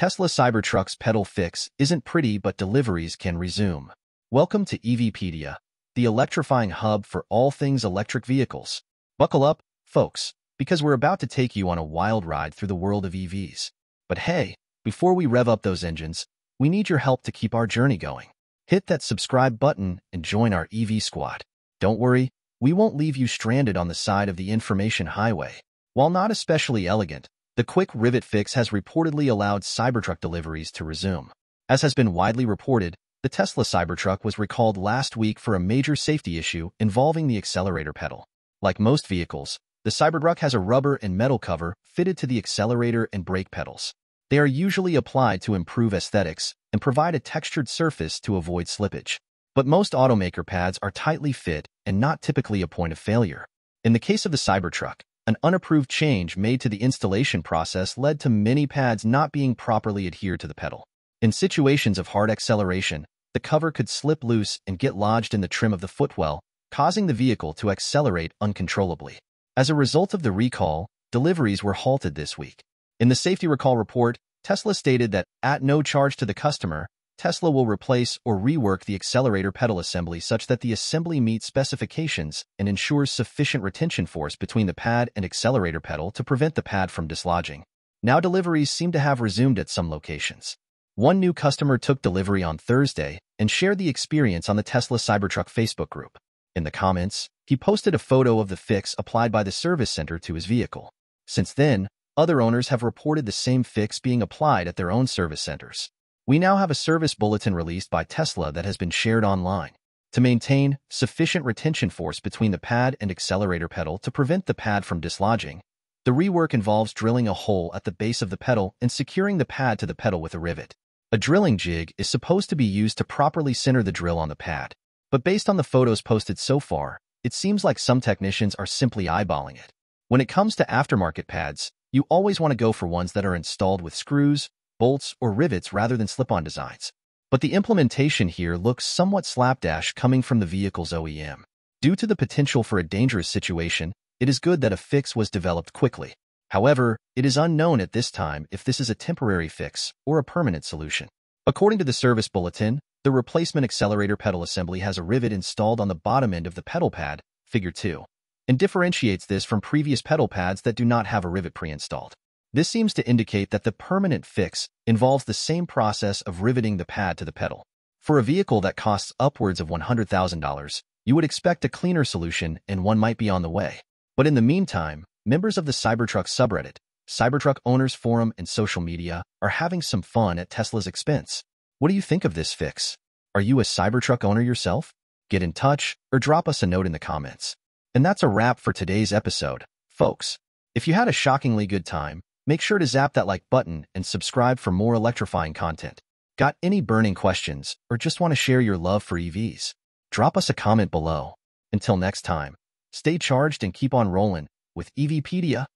Tesla Cybertruck's pedal fix isn't pretty, but deliveries can resume. Welcome to EVpedia, the electrifying hub for all things electric vehicles. Buckle up, folks, because we're about to take you on a wild ride through the world of EVs. But hey, before we rev up those engines, we need your help to keep our journey going. Hit that subscribe button and join our EV squad. Don't worry, we won't leave you stranded on the side of the information highway. While not especially elegant, the quick rivet fix has reportedly allowed Cybertruck deliveries to resume. As has been widely reported, the Tesla Cybertruck was recalled last week for a major safety issue involving the accelerator pedal. Like most vehicles, the Cybertruck has a rubber and metal cover fitted to the accelerator and brake pedals. They are usually applied to improve aesthetics and provide a textured surface to avoid slippage. But most automaker pads are tightly fit and not typically a point of failure. In the case of the Cybertruck, an unapproved change made to the installation process led to many pads not being properly adhered to the pedal. In situations of hard acceleration, the cover could slip loose and get lodged in the trim of the footwell, causing the vehicle to accelerate uncontrollably. As a result of the recall, deliveries were halted this week. In the safety recall report, Tesla stated that, at no charge to the customer, Tesla will replace or rework the accelerator pedal assembly such that the assembly meets specifications and ensures sufficient retention force between the pad and accelerator pedal to prevent the pad from dislodging. Now deliveries seem to have resumed at some locations. One new customer took delivery on Thursday and shared the experience on the Tesla Cybertruck Facebook group. In the comments, he posted a photo of the fix applied by the service center to his vehicle. Since then, other owners have reported the same fix being applied at their own service centers. We now have a service bulletin released by Tesla that has been shared online. To maintain sufficient retention force between the pad and accelerator pedal to prevent the pad from dislodging, the rework involves drilling a hole at the base of the pedal and securing the pad to the pedal with a rivet. A drilling jig is supposed to be used to properly center the drill on the pad, but based on the photos posted so far, it seems like some technicians are simply eyeballing it. When it comes to aftermarket pads, you always want to go for ones that are installed with screws, bolts, or rivets rather than slip-on designs. But the implementation here looks somewhat slapdash coming from the vehicle's OEM. Due to the potential for a dangerous situation, it is good that a fix was developed quickly. However, it is unknown at this time if this is a temporary fix or a permanent solution. According to the service bulletin, the replacement accelerator pedal assembly has a rivet installed on the bottom end of the pedal pad, figure 2, and differentiates this from previous pedal pads that do not have a rivet pre-installed. This seems to indicate that the permanent fix involves the same process of riveting the pad to the pedal. For a vehicle that costs upwards of $100,000, you would expect a cleaner solution, and one might be on the way. But in the meantime, members of the Cybertruck subreddit, Cybertruck Owners Forum, and social media are having some fun at Tesla's expense. What do you think of this fix? Are you a Cybertruck owner yourself? Get in touch or drop us a note in the comments. And that's a wrap for today's episode, folks. If you had a shockingly good time, make sure to zap that like button and subscribe for more electrifying content. Got any burning questions or just want to share your love for EVs? Drop us a comment below. Until next time, stay charged and keep on rolling with EVpedia.